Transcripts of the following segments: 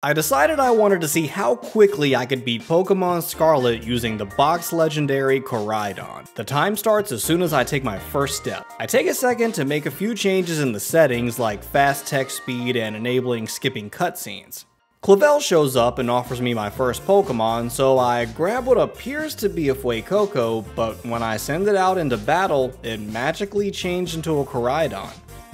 I decided I wanted to see how quickly I could beat Pokemon Scarlet using the box legendary Koraidon. The time starts as soon as I take my first step. I take a second to make a few changes in the settings like fast text speed and enabling skipping cutscenes. Clavell shows up and offers me my first Pokemon, so I grab what appears to be a Fuecoco, but when I send it out into battle, it magically changed into a Koraidon.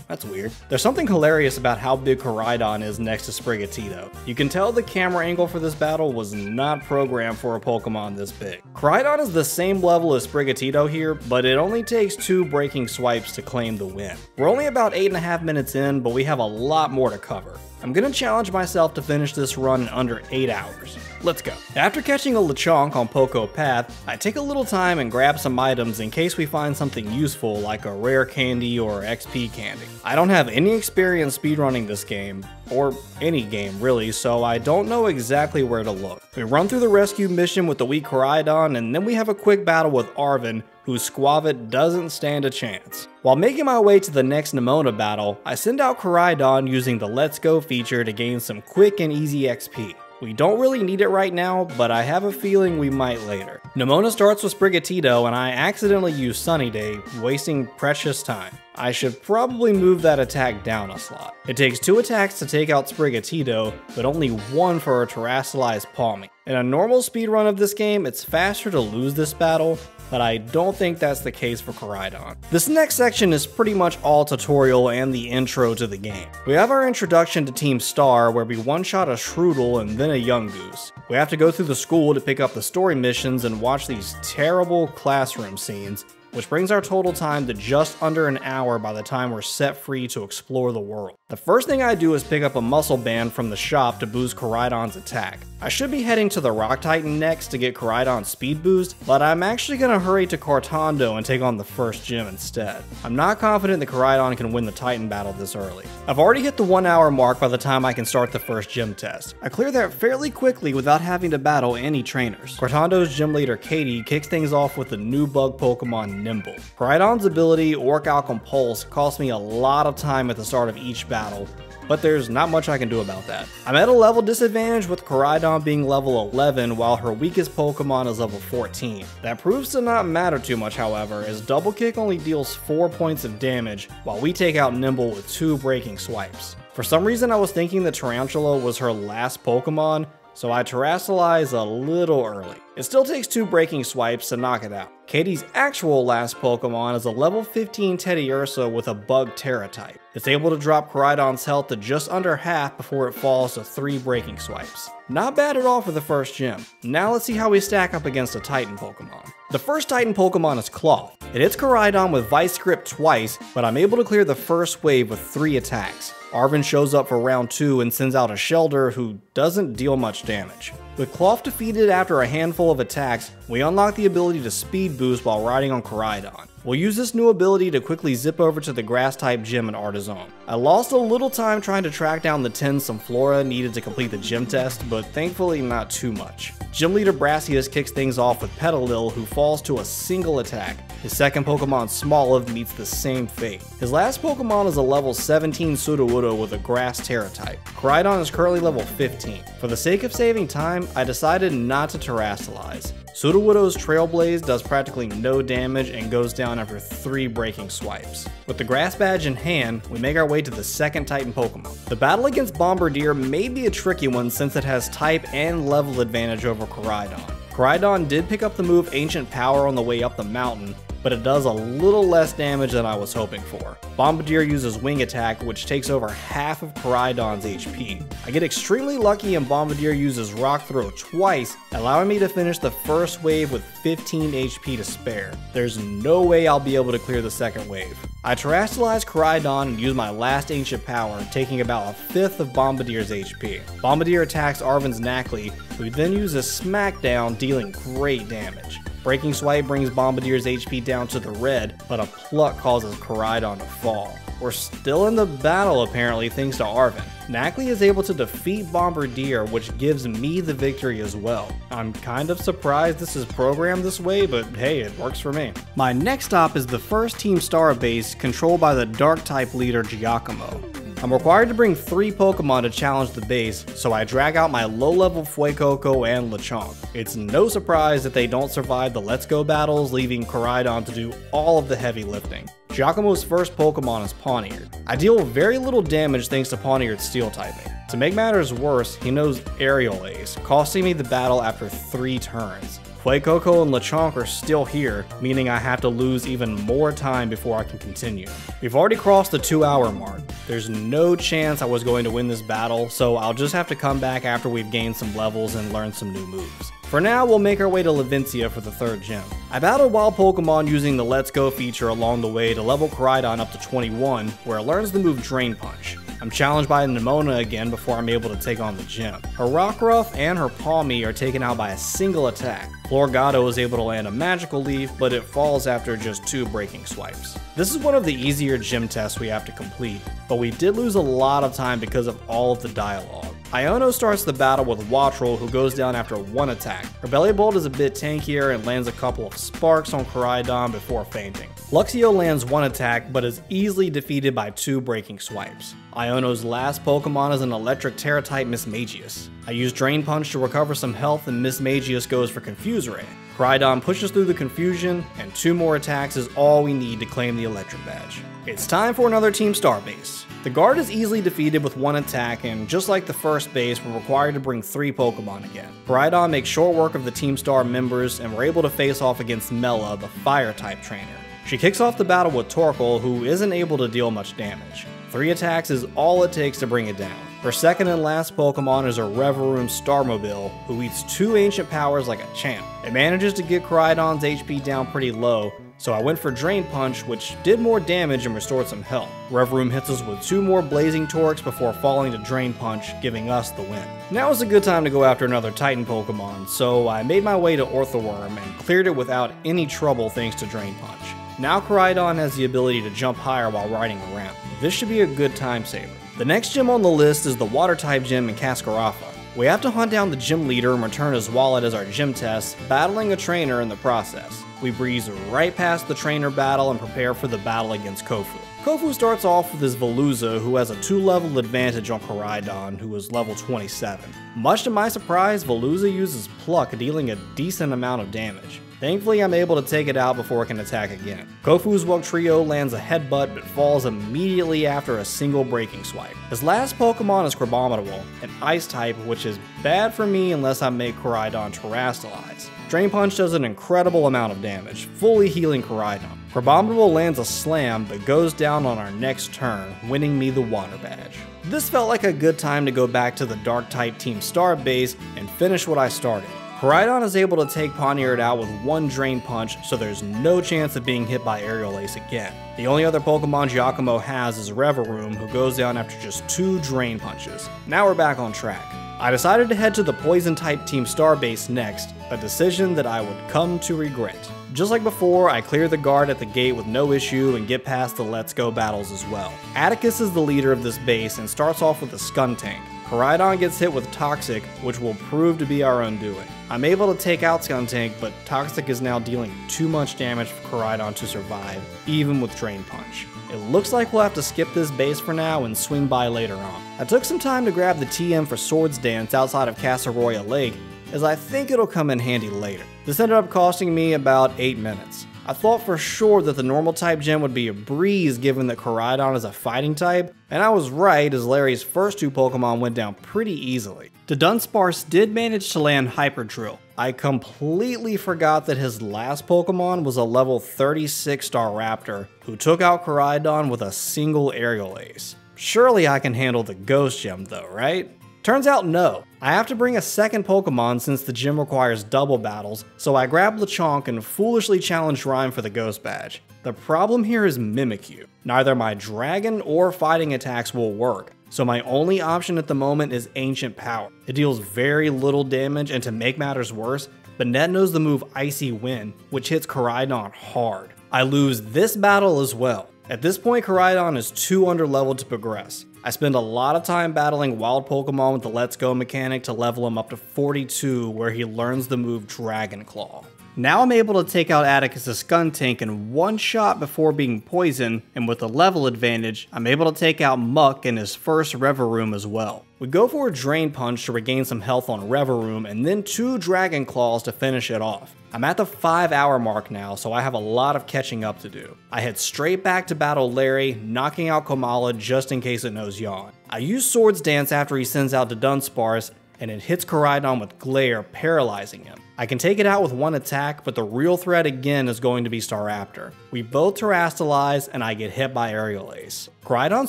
That's weird. There's something hilarious about how big Koraidon is next to Sprigatito. You can tell the camera angle for this battle was not programmed for a Pokemon this big. Koraidon is the same level as Sprigatito here, but it only takes 2 breaking swipes to claim the win. We're only about 8.5 minutes in, but we have a lot more to cover. I'm gonna challenge myself to finish this run in under 8 hours. Let's go. After catching a Lechonk on Poco Path, I take a little time and grab some items in case we find something useful like a rare candy or XP candy. I don't have any experience speedrunning this game, or any game really, so I don't know exactly where to look. We run through the rescue mission with the weak Koraidon, and then we have a quick battle with Arven, whose Squawat doesn't stand a chance. While making my way to the next Nemona battle, I send out Koraidon using the Let's Go feature to gain some quick and easy XP. We don't really need it right now, but I have a feeling we might later. Nemona starts with Sprigatito, and I accidentally use Sunny Day, wasting precious time. I should probably move that attack down a slot. It takes 2 attacks to take out Sprigatito, but only 1 for a terrestrialized Pawmi. In a normal speedrun of this game, it's faster to lose this battle, but I don't think that's the case for Koraidon. This next section is pretty much all tutorial and the intro to the game. We have our introduction to Team Star, where we one-shot a Shroodle and then a Young Goose. We have to go through the school to pick up the story missions and watch these terrible classroom scenes, which brings our total time to just under an hour by the time we're set free to explore the world. The first thing I do is pick up a muscle band from the shop to boost Koraidon's attack. I should be heading to the Rock Titan next to get Koraidon's speed boost, but I'm actually gonna hurry to Cortando and take on the first gym instead. I'm not confident that Koraidon can win the Titan battle this early. I've already hit the 1 hour mark by the time I can start the first gym test. I clear that fairly quickly without having to battle any trainers. Cortando's gym leader Katie kicks things off with the new bug Pokemon Nymble. Koraidon's ability, Orichalcum Pulse, costs me a lot of time at the start of each battle, but there's not much I can do about that. I'm at a level disadvantage with Koraidon being level 11 while her weakest Pokemon is level 14. That proves to not matter too much, however, as Double Kick only deals 4 points of damage while we take out Nymble with 2 breaking swipes. For some reason I was thinking the Tarantula was her last Pokemon, so I terrestrialize a little early. It still takes 2 breaking swipes to knock it out. Katie's actual last Pokemon is a level 15 Teddy Ursa with a bug Terra type. It's able to drop Koraidon's health to just under half before it falls to 3 breaking swipes. Not bad at all for the first gym. Now let's see how we stack up against a Titan Pokemon. The first Titan Pokemon is Cloth. It hits Koraidon with Vice Grip twice, but I'm able to clear the first wave with 3 attacks. Arven shows up for round 2 and sends out a Shellder who doesn't deal much damage. With Cloth defeated after a handful of attacks, we unlock the ability to speed boost while riding on Koraidon. We'll use this new ability to quickly zip over to the Grass-type gym in Artisan. I lost a little time trying to track down the 10 Sunflora needed to complete the gym test, but thankfully not too much. Gym leader Brassius kicks things off with Petalil, who falls to a single attack. His second Pokemon, Smoliv, meets the same fate. His last Pokemon is a level 17 Sudowoodo with a Grass Terra type. Koraidon is currently level 15. For the sake of saving time, I decided not to terrestrialize. Sudowoodo's Trailblaze does practically no damage and goes down after 3 breaking swipes. With the Grass Badge in hand, we make our way to the second Titan Pokemon. The battle against Bombirdier may be a tricky one since it has type and level advantage over Koraidon. Koraidon did pick up the move Ancient Power on the way up the mountain, but it does a little less damage than I was hoping for. Bombirdier uses Wing Attack, which takes over half of Koraidon's HP. I get extremely lucky and Bombirdier uses Rock Throw twice, allowing me to finish the first wave with 15 HP to spare. There's no way I'll be able to clear the second wave. I terrestrialize Koraidon and use my last Ancient Power, taking about 1/5 of Bombardier's HP. Bombardier attacks Arven's Nacli, who then uses Smackdown, dealing great damage. Breaking Swipe brings Bombardier's HP down to the red, but a Pluck causes Koraidon to fall. We're still in the battle apparently thanks to Arven. Nacli is able to defeat Bombardier, which gives me the victory as well. I'm kind of surprised this is programmed this way, but hey, it works for me. My next stop is the first Team Star base, controlled by the Dark-type leader Giacomo. I'm required to bring 3 Pokemon to challenge the base, so I drag out my low-level Fuecoco and Lechonk. It's no surprise that they don't survive the Let's Go battles, leaving Koraidon to do all of the heavy lifting. Giacomo's first Pokemon is Pawniard. I deal very little damage thanks to Pawniard's Steel typing. To make matters worse, he knows Aerial Ace, costing me the battle after 3 turns. Fuecoco and Lechonk are still here, meaning I have to lose even more time before I can continue. We've already crossed the 2-hour mark. There's no chance I was going to win this battle, so I'll just have to come back after we've gained some levels and learned some new moves. For now, we'll make our way to Laventia for the 3rd gym. I battled wild Pokemon using the Let's Go feature along the way to level Koraidon up to 21, where it learns the move Drain Punch. I'm challenged by Nemona again before I'm able to take on the gym. Her Rockruff and her Pawmi are taken out by a single attack. Florgato is able to land a Magical Leaf, but it falls after just 2 Breaking Swipes. This is one of the easier gym tests we have to complete, but we did lose a lot of time because of all of the dialogue. Iono starts the battle with Watrel, who goes down after 1 attack. Her Bellybolt is a bit tankier and lands a couple of sparks on Koraidon before fainting. Luxio lands 1 attack, but is easily defeated by 2 Breaking Swipes. Iono's last Pokemon is an Electric Terra-type Mismagius. I use Drain Punch to recover some health, and Mismagius goes for Confuse Ray. Koraidon pushes through the confusion, and 2 more attacks is all we need to claim the Electric Badge. It's time for another Team Star base. The guard is easily defeated with 1 attack, and just like the first base, we're required to bring 3 Pokemon again. Koraidon makes short work of the Team Star members, and we're able to face off against Mela, the Fire-type trainer. She kicks off the battle with Torkoal, who isn't able to deal much damage. 3 attacks is all it takes to bring it down. Her second and last Pokemon is her Revaroom Starmobile, who eats 2 Ancient Powers like a champ. It manages to get Koraidon's HP down pretty low, so I went for Drain Punch, which did more damage and restored some health. Revaroom hits us with 2 more Blazing Torques before falling to Drain Punch, giving us the win. Now is a good time to go after another Titan Pokemon, so I made my way to Orthoworm and cleared it without any trouble thanks to Drain Punch. Now Koraidon has the ability to jump higher while riding around. This should be a good time saver. The next gym on the list is the Water-type gym in Cascarrafa. We have to hunt down the gym leader and return his wallet as our gym test, battling a trainer in the process. We breeze right past the trainer battle and prepare for the battle against Kofu. Kofu starts off with his Veluza, who has a 2-level advantage on Koraidon, who is level 27. Much to my surprise, Veluza uses Pluck, dealing a decent amount of damage. Thankfully, I'm able to take it out before it can attack again. Kofu's Wugtrio lands a Headbutt, but falls immediately after a single Breaking Swipe. His last Pokemon is Crabominable, an Ice-type, which is bad for me unless I make Koraidon terrestrialize. Drain Punch does an incredible amount of damage, fully healing Koraidon. Crabominable lands a Slam, but goes down on our next turn, winning me the Water Badge. This felt like a good time to go back to the Dark-type Team Star base and finish what I started. Koraidon is able to take Pawniard out with 1 Drain Punch, so there's no chance of being hit by Aerial Ace again. The only other Pokemon Giacomo has is Revaroom, who goes down after just 2 Drain Punches. Now we're back on track. I decided to head to the Poison-type Team Star base next, a decision that I would come to regret. Just like before, I clear the guard at the gate with no issue and get past the Let's Go battles as well. Atticus is the leader of this base and starts off with a Skuntank. Koraidon gets hit with Toxic, which will prove to be our undoing. I'm able to take out Skuntank, but Toxic is now dealing too much damage for Koraidon to survive, even with Drain Punch. It looks like we'll have to skip this base for now and swing by later on. I took some time to grab the TM for Swords Dance outside of Casaroya Lake, as I think it'll come in handy later. This ended up costing me about 8 minutes. I thought for sure that the normal type gym would be a breeze given that Koraidon is a fighting type, and I was right as Larry's first 2 Pokemon went down pretty easily. The Dunsparce did manage to land Hyper Drill. I completely forgot that his last Pokemon was a level 36 Staraptor, who took out Koraidon with a single Aerial Ace. Surely I can handle the Ghost Gym though, right? Turns out no. I have to bring a second Pokemon since the gym requires double battles, so I grab Lechonk and foolishly challenge Rhyme for the Ghost Badge. The problem here is Mimikyu. Neither my dragon or fighting attacks will work, so my only option at the moment is Ancient Power. It deals very little damage, and to make matters worse, Banette knows the move Icy Wind, which hits Koraidon hard. I lose this battle as well. At this point, Koraidon is too underleveled to progress. I spend a lot of time battling wild Pokemon with the Let's Go mechanic to level him up to 42, where he learns the move Dragon Claw. Now I'm able to take out Atticus's Skuntank in one shot before being poisoned, and with a level advantage, I'm able to take out Muck in his first Revaroom as well. We go for a Drain Punch to regain some health on Revaroom, and then two Dragon Claws to finish it off. I'm at the 5-hour mark now, so I have a lot of catching up to do. I head straight back to battle Larry, knocking out Komala just in case it knows Yawn. I use Swords Dance after he sends out the Dunsparce, and it hits Koraidon with Glare, paralyzing him. I can take it out with one attack, but the real threat again is going to be Staraptor. We both Terastalize, and I get hit by Aerial Ace. Koraidon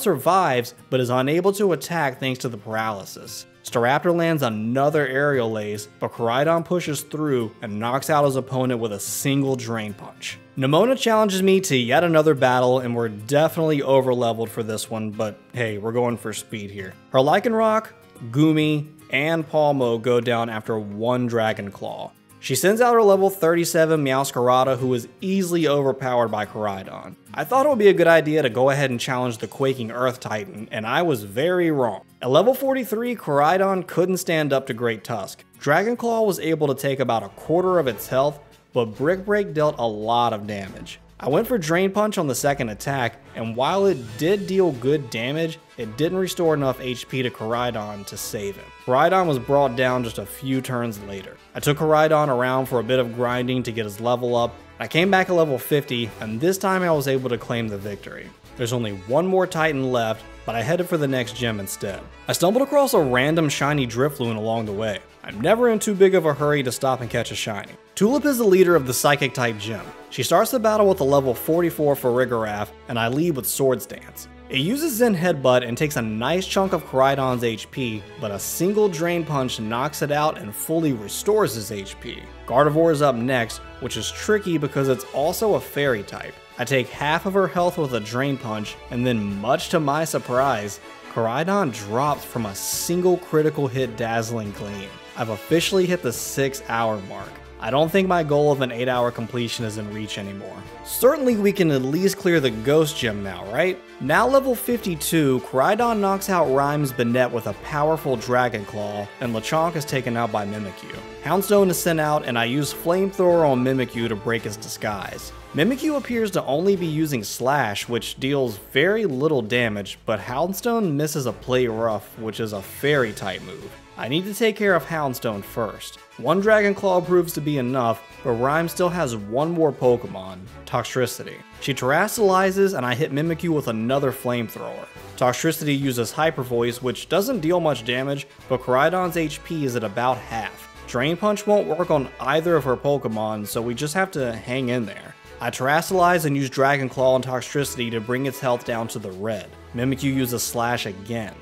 survives, but is unable to attack thanks to the paralysis. Staraptor lands another Aerial Ace, but Koraidon pushes through and knocks out his opponent with a single Drain Punch. Nemona challenges me to yet another battle, and we're definitely over-leveled for this one, but hey, we're going for speed here. Her Lycanroc, Goomy, and Palmo go down after one Dragon Claw. She sends out her level 37 Meowscarada, who is easily overpowered by Koraidon. I thought it would be a good idea to go ahead and challenge the Quaking Earth Titan, and I was very wrong. At level 43, Koraidon couldn't stand up to Great Tusk. Dragon Claw was able to take about a quarter of its health, but Brick Break dealt a lot of damage. I went for Drain Punch on the second attack, and while it did deal good damage, it didn't restore enough HP to Koraidon to save him. Koraidon was brought down just a few turns later. I took Koraidon around for a bit of grinding to get his level up. I came back at level 50, and this time I was able to claim the victory. There's only one more Titan left, but I headed for the next gym instead. I stumbled across a random shiny Drifloon along the way. I'm never in too big of a hurry to stop and catch a shiny. Tulip is the leader of the Psychic type gym. She starts the battle with a level 44 for Farigiraf, and I lead with Swords Dance. It uses Zen Headbutt and takes a nice chunk of Koraidon's HP, but a single Drain Punch knocks it out and fully restores his HP. Gardevoir is up next, which is tricky because it's also a Fairy type. I take half of her health with a Drain Punch, and then much to my surprise, Koraidon drops from a single critical hit Dazzling Gleam. I've officially hit the 6-hour mark. I don't think my goal of an 8-hour completion is in reach anymore. Certainly we can at least clear the Ghost Gym now, right? Now level 52, Koraidon knocks out Rhyme's Banette with a powerful Dragon Claw, and Lechonk is taken out by Mimikyu. Houndstone is sent out, and I use Flamethrower on Mimikyu to break his disguise. Mimikyu appears to only be using Slash, which deals very little damage, but Houndstone misses a Play Rough, which is a Fairy type move. I need to take care of Houndstone first. One Dragon Claw proves to be enough, but Rhyme still has one more Pokemon, Toxtricity. She Terastallizes, and I hit Mimikyu with another Flamethrower. Toxtricity uses Hyper Voice, which doesn't deal much damage, but Koraidon's HP is at about half. Drain Punch won't work on either of her Pokemon, so we just have to hang in there. I Terastalize and use Dragon Claw and Toxtricity to bring its health down to the red. Mimikyu uses Slash again.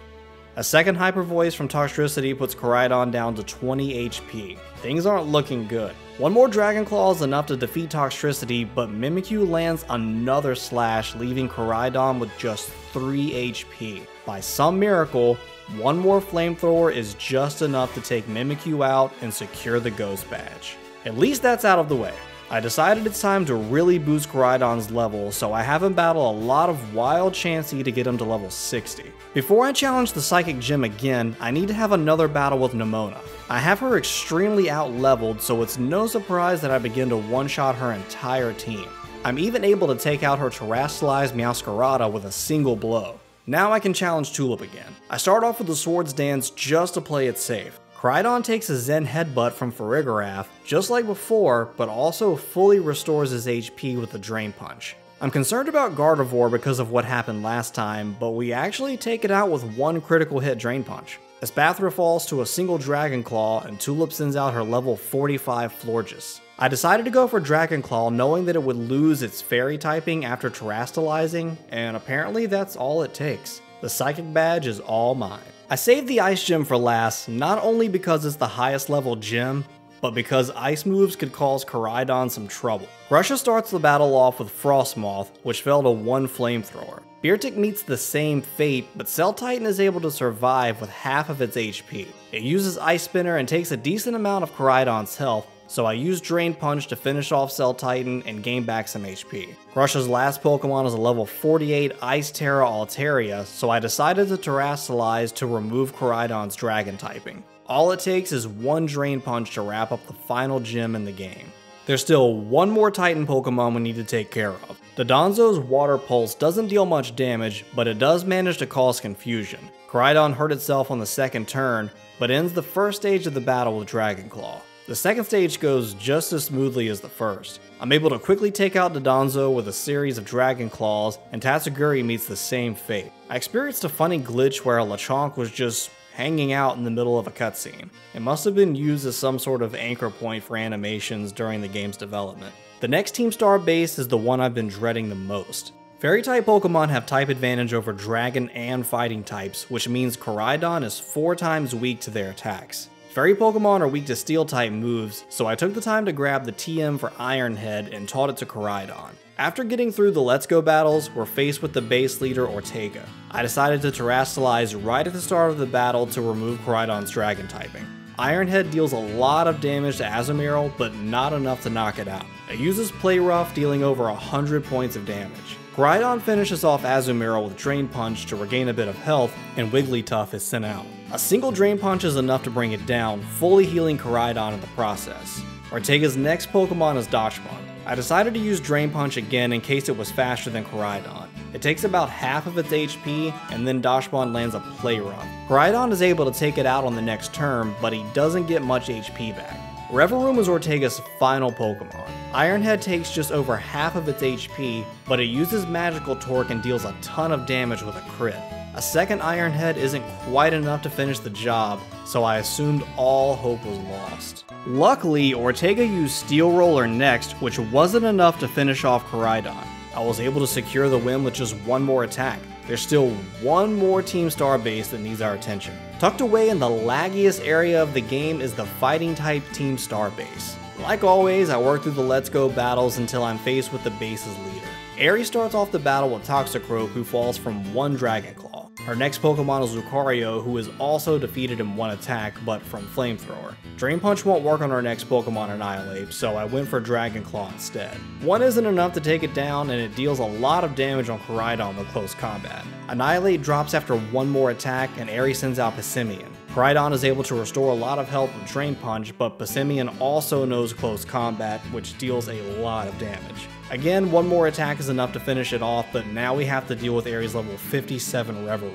A second Hyper Voice from Toxtricity puts Koraidon down to 20 HP. Things aren't looking good. One more Dragon Claw is enough to defeat Toxtricity, but Mimikyu lands another Slash, leaving Koraidon with just 3 HP. By some miracle, one more Flamethrower is just enough to take Mimikyu out and secure the Ghost Badge. At least that's out of the way. I decided it's time to really boost Koraidon's level, so I have him battle a lot of wild Chansey to get him to level 60. Before I challenge the Psychic Gym again, I need to have another battle with Nemona. I have her extremely out-leveled, so it's no surprise that I begin to one-shot her entire team. I'm even able to take out her Terastallized Meowscarada with a single blow. Now I can challenge Tulip again. I start off with the Swords Dance just to play it safe. Koraidon takes a Zen Headbutt from Farigiraf, just like before, but also fully restores his HP with a Drain Punch. I'm concerned about Gardevoir because of what happened last time, but we actually take it out with one critical hit Drain Punch. Espathra falls to a single Dragon Claw, and Tulip sends out her level 45 Florges. I decided to go for Dragon Claw, knowing that it would lose its Fairy typing after Terastallizing, and apparently that's all it takes. The Psychic Badge is all mine. I saved the Ice Gym for last, not only because it's the highest level gym, but because ice moves could cause Koraidon some trouble. Grusha starts the battle off with Frostmoth, which fell to one Flamethrower. Beartic meets the same fate, but Cell Titan is able to survive with half of its HP. It uses Ice Spinner and takes a decent amount of Koraidon's health, so I use Drain Punch to finish off Cell Titan and gain back some HP. Grusha's last Pokemon is a level 48 Ice Terra Altaria, so I decided to Terastalize to remove Koraidon's Dragon typing. All it takes is one Drain Punch to wrap up the final gym in the game. There's still one more Titan Pokemon we need to take care of. Dodonzo's Water Pulse doesn't deal much damage, but it does manage to cause confusion. Koraidon hurt itself on the second turn, but ends the first stage of the battle with Dragonclaw. The second stage goes just as smoothly as the first. I'm able to quickly take out Dodonzo with a series of Dragon Claws, and Tatsuguri meets the same fate. I experienced a funny glitch where a Lechonk was just hanging out in the middle of a cutscene. It must have been used as some sort of anchor point for animations during the game's development. The next Team Star base is the one I've been dreading the most. Fairy-type Pokemon have type advantage over Dragon and Fighting types, which means Koraidon is 4 times weak to their attacks. Fairy Pokemon are weak to Steel-type moves, so I took the time to grab the TM for Iron Head and taught it to Koraidon. After getting through the Let's Go battles, we're faced with the base leader Ortega. I decided to Terrastalize right at the start of the battle to remove Koraidon's Dragon typing. Iron Head deals a lot of damage to Azumarill, but not enough to knock it out. It uses Play Rough, dealing over 100 points of damage. Koraidon finishes off Azumarill with Drain Punch to regain a bit of health, and Wigglytuff is sent out. A single Drain Punch is enough to bring it down, fully healing Koraidon in the process. Ortega's next Pokemon is Dachshmon. I decided to use Drain Punch again in case it was faster than Koraidon. It takes about half of its HP, and then Dachshmon lands a Play Rough. Koraidon is able to take it out on the next turn, but he doesn't get much HP back. Revaroom is Ortega's final Pokemon. Iron Head takes just over half of its HP, but it uses Magical Torque and deals a ton of damage with a crit. A second Iron Head isn't quite enough to finish the job, so I assumed all hope was lost. Luckily, Ortega used Steel Roller next, which wasn't enough to finish off Koraidon. I was able to secure the win with just one more attack. There's still one more Team Star base that needs our attention. Tucked away in the laggiest area of the game is the Fighting-type Team Star base. Like always, I work through the Let's Go battles until I'm faced with the base's leader. Aerie starts off the battle with Toxicroak, who falls from one Dragon Claw. Her next Pokemon is Lucario, who is also defeated in one attack, but from Flamethrower. Drain Punch won't work on her next Pokemon Annihilate, so I went for Dragon Claw instead. One isn't enough to take it down, and it deals a lot of damage on Koraidon with close combat. Annihilate drops after one more attack, and Aerie sends out Pissimian. Koraidon is able to restore a lot of health with Drain Punch, but Pissimian also knows close combat, which deals a lot of damage. Again, one more attack is enough to finish it off, but now we have to deal with Aerie's level 57 Revaroom.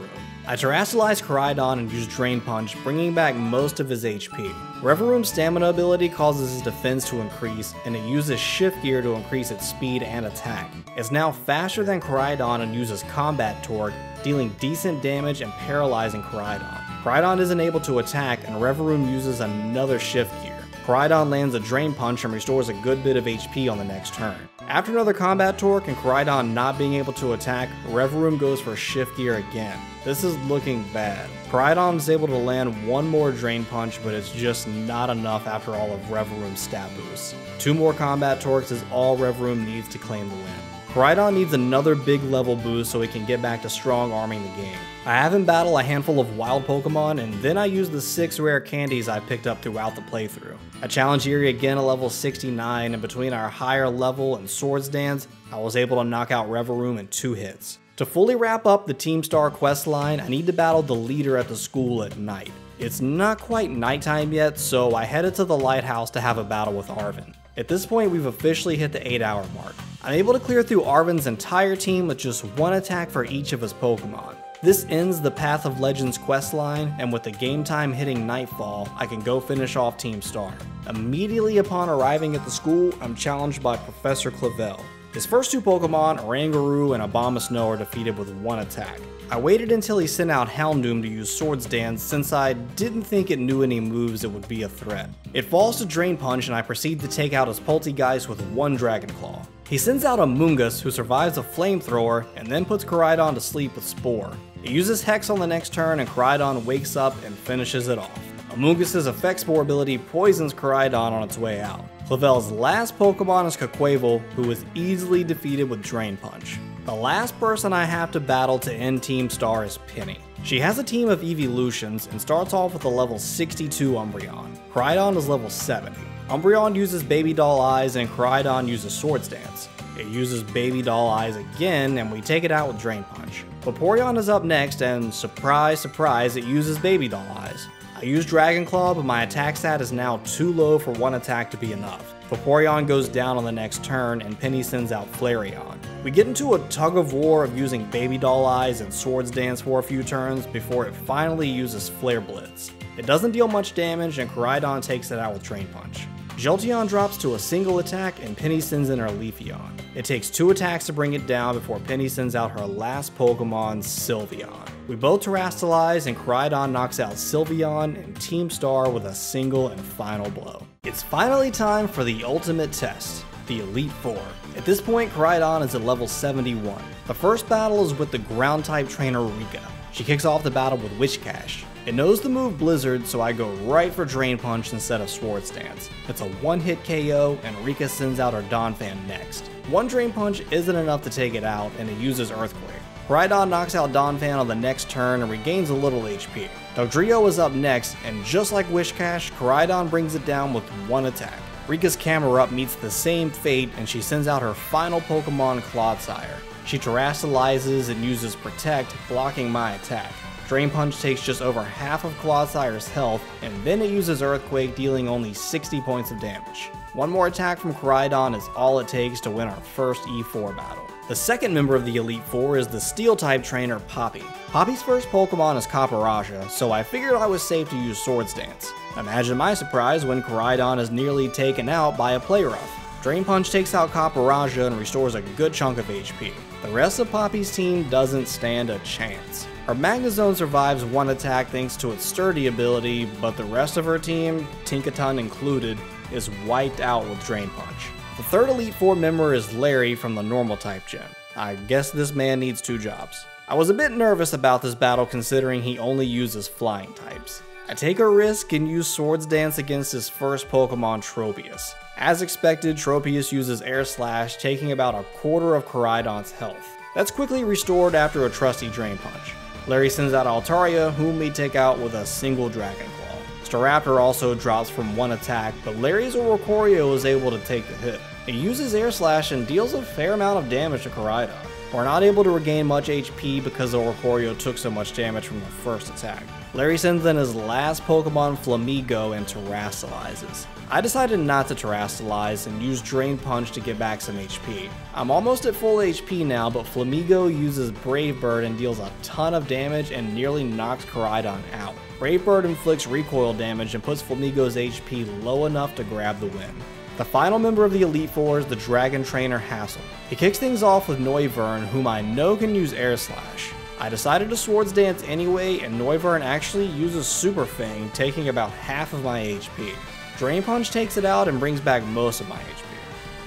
I Terrastalized Koraidon and used Drain Punch, bringing back most of his HP. Revaroom's stamina ability causes his defense to increase, and it uses Shift Gear to increase its speed and attack. It's now faster than Koraidon and uses Combat Torque, dealing decent damage and paralyzing Koraidon. Koraidon isn't able to attack, and Revaroom uses another Shift Gear. Koraidon lands a Drain Punch and restores a good bit of HP on the next turn. After another Combat Torque and Koraidon not being able to attack, Revaroom goes for Shift Gear again. This is looking bad. Koraidon is able to land one more Drain Punch, but it's just not enough after all of Revaroom's stat boosts. 2 more Combat Torques is all Revaroom needs to claim the win. Koraidon needs another big level boost so he can get back to strong arming the game. I have him battle a handful of wild Pokemon, and then I use the 6 rare candies I picked up throughout the playthrough. I challenge Eevee again at level 69, and between our higher level and Swords Dance, I was able to knock out Revaroom in 2 hits. To fully wrap up the Team Star questline, I need to battle the leader at the school at night. It's not quite nighttime yet, so I headed to the lighthouse to have a battle with Arven. At this point, we've officially hit the 8-hour mark. I'm able to clear through Arven's entire team with just 1 attack for each of his Pokemon. This ends the Path of Legends questline, and with the game time hitting nightfall, I can go finish off Team Star. Immediately upon arriving at the school, I'm challenged by Professor Clavel. His first 2 Pokemon, Oranguru and Abomasnow, are defeated with 1 attack. I waited until he sent out Houndoom to use Swords Dance, since I didn't think it knew any moves that would be a threat. It falls to Drain Punch, and I proceed to take out his Poltegeist with 1 Dragon Claw. He sends out Amoongus, who survives a Flamethrower, and then puts Koraidon to sleep with Spore. It uses Hex on the next turn, and Koraidon wakes up and finishes it off. Amoongus' Effect Spore ability poisons Koraidon on its way out. Clavel's last Pokemon is Coquavel, who was easily defeated with Drain Punch. The last person I have to battle to end Team Star is Penny. She has a team of Eeveelutions and starts off with a level 62 Umbreon. Koraidon is level 70. Umbreon uses Baby Doll Eyes, and Koraidon uses Swords Dance. It uses Baby Doll Eyes again, and we take it out with Drain Punch. Vaporeon is up next, and surprise, surprise, it uses Baby Doll Eyes. I used Dragon Claw, but my attack stat is now too low for one attack to be enough. Vaporeon goes down on the next turn, and Penny sends out Flareon. We get into a tug-of-war of using Baby Doll Eyes and Swords Dance for a few turns before it finally uses Flare Blitz. It doesn't deal much damage, and Koraidon takes it out with Drain Punch. Jolteon drops to a single attack, and Penny sends in her Leafeon. It takes two attacks to bring it down before Penny sends out her last Pokemon, Sylveon. We both terrestrialize, and Koraidon knocks out Sylveon and Team Star with a single and final blow. It's finally time for the ultimate test, the Elite Four. At this point, Koraidon is at level 71. The first battle is with the Ground-type trainer Rika. She kicks off the battle with Witch Cash. It knows the move Blizzard, so I go right for Drain Punch instead of Swords Dance. It's a one-hit KO, and Rika sends out her Donphan next. One Drain Punch isn't enough to take it out, and it uses Earthquake. Koraidon knocks out Donphan on the next turn and regains a little HP. Dugtrio is up next, and just like Wish Cash, Koraidon brings it down with one attack. Rika's Camerupt meets the same fate, and she sends out her final Pokemon, Clodsire. She terrestrializes and uses Protect, blocking my attack. Drain Punch takes just over half of Clodsire's health, and then it uses Earthquake, dealing only 60 points of damage. One more attack from Koraidon is all it takes to win our first E4 battle. The second member of the Elite Four is the Steel-type trainer, Poppy. Poppy's first Pokemon is Copperaja, so I figured I was safe to use Swords Dance. Imagine my surprise when Koraidon is nearly taken out by a Play Rough. Drain Punch takes out Copperaja and restores a good chunk of HP. The rest of Poppy's team doesn't stand a chance. Her Magnezone survives one attack thanks to its sturdy ability, but the rest of her team, Tinkaton included, is wiped out with Drain Punch. The third Elite Four member is Larry from the Normal-type gym. I guess this man needs two jobs. I was a bit nervous about this battle considering he only uses Flying types. I take a risk and use Swords Dance against his first Pokemon, Tropius. As expected, Tropius uses Air Slash, taking about a quarter of Koraidon's health. That's quickly restored after a trusty Drain Punch. Larry sends out Altaria, whom we take out with a single Dragon Claw. Staraptor also drops from one attack, but Larry's Oricorio is able to take the hit. It uses Air Slash and deals a fair amount of damage to Koraidon. We're not able to regain much HP because Oricorio took so much damage from the first attack. Larry sends in his last Pokemon, Flamigo, and terrestrializes. I decided not to terrestrialize and use Drain Punch to get back some HP. I'm almost at full HP now, but Flamigo uses Brave Bird and deals a ton of damage and nearly knocks Koraidon out. Brave Bird inflicts recoil damage and puts Flamigo's HP low enough to grab the win. The final member of the Elite Four is the Dragon Trainer, Hassel. He kicks things off with Noivern, whom I know can use Air Slash. I decided to Swords Dance anyway, and Noivern actually uses Super Fang, taking about half of my HP. Drain Punch takes it out and brings back most of my HP.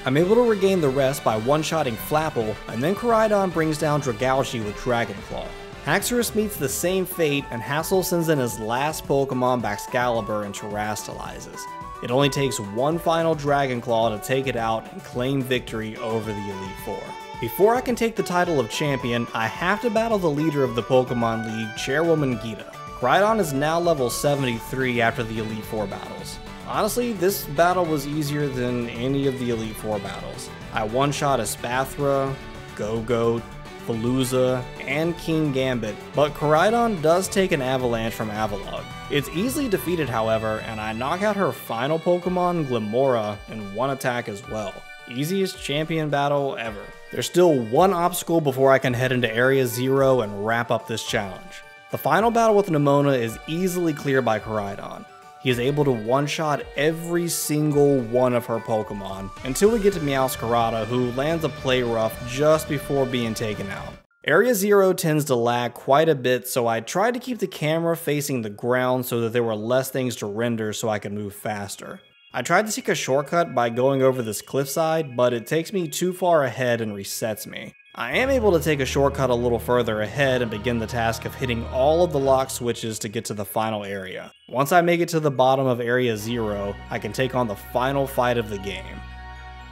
I'm able to regain the rest by one-shotting Flapple, and then Koraidon brings down Dragalge with Dragon Claw. Haxorus meets the same fate, and Hassel sends in his last Pokemon, Baxcalibur, and terrestrializes. It only takes one final Dragon Claw to take it out and claim victory over the Elite Four. Before I can take the title of champion, I have to battle the leader of the Pokemon League, Chairwoman Gita. Koraidon is now level 73 after the Elite Four battles. Honestly, this battle was easier than any of the Elite Four battles. I one-shot Espathra, Go-Goat, Veluza, and King Gambit, but Koraidon does take an Avalanche from Avalog. It's easily defeated, however, and I knock out her final Pokemon, Glimora, in one attack as well. Easiest champion battle ever. There's still one obstacle before I can head into Area 0 and wrap up this challenge. The final battle with Nemona is easily cleared by Koraidon. He is able to one-shot every single one of her Pokemon, until we get to Meowscarada, who lands a Play Rough just before being taken out. Area 0 tends to lag quite a bit, so I tried to keep the camera facing the ground so that there were less things to render so I could move faster. I tried to take a shortcut by going over this cliffside, but it takes me too far ahead and resets me. I am able to take a shortcut a little further ahead and begin the task of hitting all of the lock switches to get to the final area. Once I make it to the bottom of Area 0, I can take on the final fight of the game.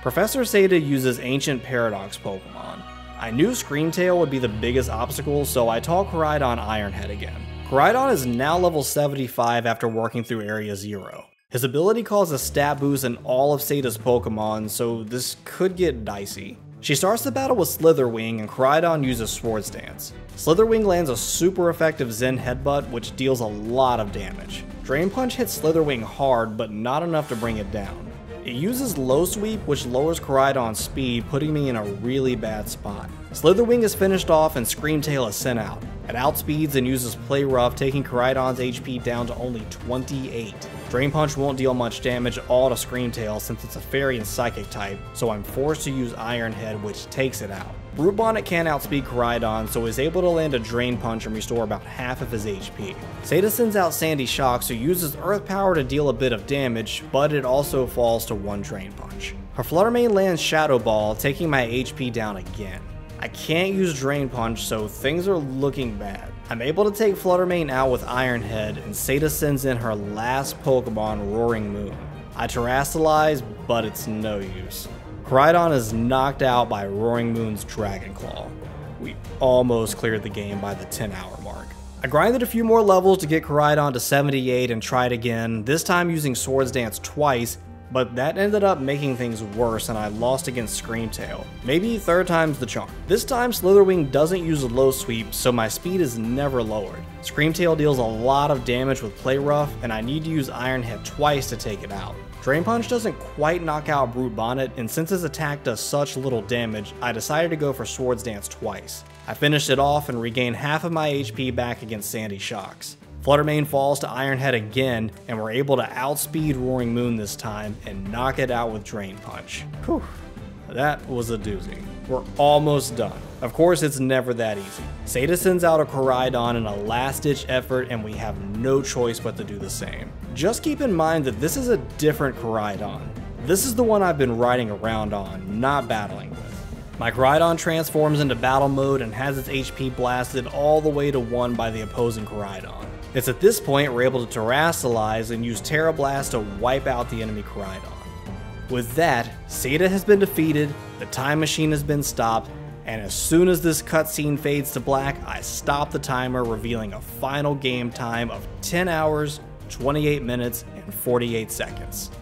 Professor Seda uses Ancient Paradox Pokemon. I knew Screamtail would be the biggest obstacle, so I taught Koraidon Iron Head again. Koraidon is now level 75 after working through Area 0. His ability causes a stat boost in all of Seda's Pokemon, so this could get dicey. She starts the battle with Slitherwing, and Koraidon uses Swords Dance. Slitherwing lands a super effective Zen Headbutt, which deals a lot of damage. Drain Punch hits Slitherwing hard, but not enough to bring it down. It uses Low Sweep, which lowers Koraidon's speed, putting me in a really bad spot. Slitherwing is finished off and Screamtail is sent out. It outspeeds and uses Play Rough, taking Koraidon's HP down to only 28. Drain Punch won't deal much damage at all to Screamtail since it's a Fairy and Psychic type, so I'm forced to use Iron Head, which takes it out. Brute Bonnet can outspeed Koraidon, so is able to land a Drain Punch and restore about half of his HP. Seda sends out Sandy Shock, so uses Earth Power to deal a bit of damage, but it also falls to one Drain Punch. Her Fluttermane lands Shadow Ball, taking my HP down again. I can't use Drain Punch, so things are looking bad. I'm able to take Fluttermane out with Iron Head, and Seda sends in her last Pokemon, Roaring Moon. I Terrastalize, but it's no use. Koraidon is knocked out by Roaring Moon's Dragon Claw. We almost cleared the game by the 10-hour mark. I grinded a few more levels to get Koraidon to 78 and tried again, this time using Swords Dance twice, but that ended up making things worse and I lost against Screamtail. Maybe third time's the charm. This time Slitherwing doesn't use a Low Sweep, so my speed is never lowered. Screamtail deals a lot of damage with Play Rough, and I need to use Iron Head twice to take it out. Drain Punch doesn't quite knock out Brute Bonnet, and since his attack does such little damage, I decided to go for Swords Dance twice. I finished it off and regained half of my HP back against Sandy Shocks. Fluttermane falls to Iron Head again, and we're able to outspeed Roaring Moon this time and knock it out with Drain Punch. Whew, that was a doozy. We're almost done. Of course, it's never that easy. Seda sends out a Koraidon in a last-ditch effort, and we have no choice but to do the same. Just keep in mind that this is a different Koraidon. This is the one I've been riding around on, not battling with. My Koraidon transforms into battle mode and has its HP blasted all the way to 1 by the opposing Koraidon. It's at this point we're able to Terrastalize and use Terra Blast to wipe out the enemy Koraidon. With that, Seda has been defeated, the time machine has been stopped, and as soon as this cutscene fades to black, I stop the timer, revealing a final game time of 10 hours, 28 minutes, and 48 seconds.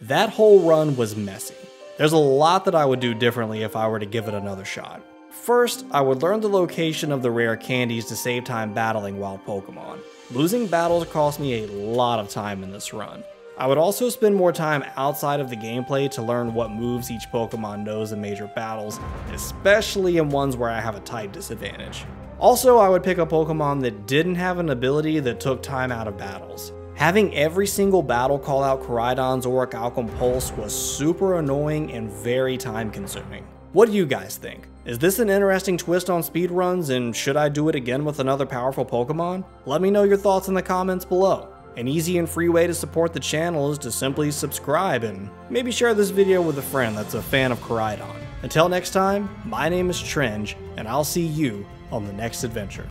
That whole run was messy. There's a lot that I would do differently if I were to give it another shot. First, I would learn the location of the rare candies to save time battling wild Pokemon. Losing battles cost me a lot of time in this run. I would also spend more time outside of the gameplay to learn what moves each Pokemon knows in major battles, especially in ones where I have a type disadvantage. Also, I would pick a Pokemon that didn't have an ability that took time out of battles. Having every single battle call out Koraidon's Orichalcum Pulse was super annoying and very time consuming. What do you guys think? Is this an interesting twist on speedruns, and should I do it again with another powerful Pokemon? Let me know your thoughts in the comments below. An easy and free way to support the channel is to simply subscribe and maybe share this video with a friend that's a fan of Koraidon. Until next time, my name is Trench, and I'll see you on the next adventure.